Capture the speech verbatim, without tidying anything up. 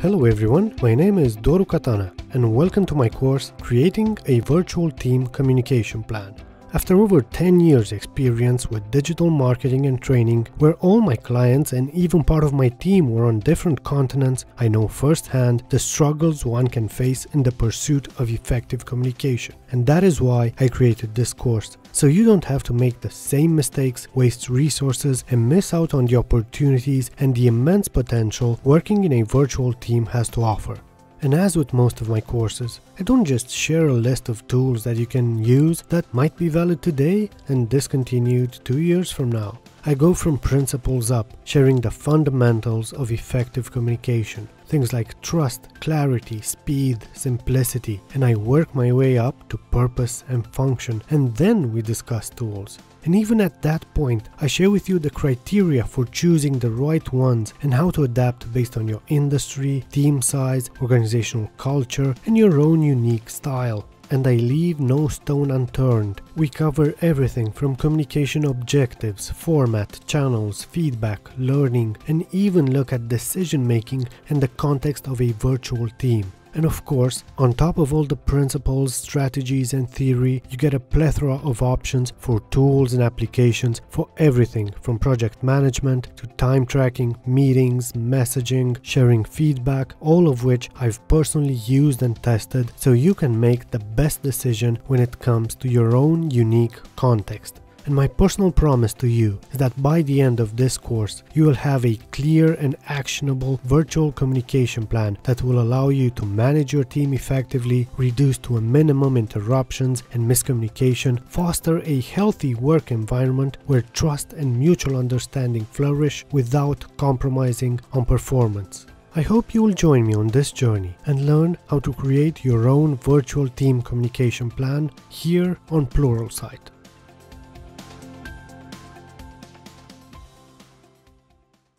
Hello everyone, my name is Doru Catana and welcome to my course Creating a Virtual Team Communication Plan. After over ten years experience with digital marketing and training, where all my clients and even part of my team were on different continents, I know firsthand the struggles one can face in the pursuit of effective communication. And that is why I created this course, so you don't have to make the same mistakes, waste resources, and miss out on the opportunities and the immense potential working in a virtual team has to offer. And as with most of my courses, I don't just share a list of tools that you can use that might be valid today and discontinued two years from now. I go from principles up, sharing the fundamentals of effective communication. Things like trust, clarity, speed, simplicity, and I work my way up to purpose and function, and then we discuss tools. And even at that point, I share with you the criteria for choosing the right ones and how to adapt based on your industry, team size, organizational culture, and your own unique style. And I leave no stone unturned. We cover everything from communication objectives, format, channels, feedback, learning, and even look at decision-making in the context of a virtual team. And of course, on top of all the principles, strategies, and theory, you get a plethora of options for tools and applications for everything from project management to time tracking, meetings, messaging, sharing feedback, all of which I've personally used and tested so you can make the best decision when it comes to your own unique context. And my personal promise to you is that by the end of this course, you will have a clear and actionable virtual communication plan that will allow you to manage your team effectively, reduce to a minimum interruptions and miscommunication, foster a healthy work environment where trust and mutual understanding flourish without compromising on performance. I hope you will join me on this journey and learn how to create your own virtual team communication plan here on Pluralsight.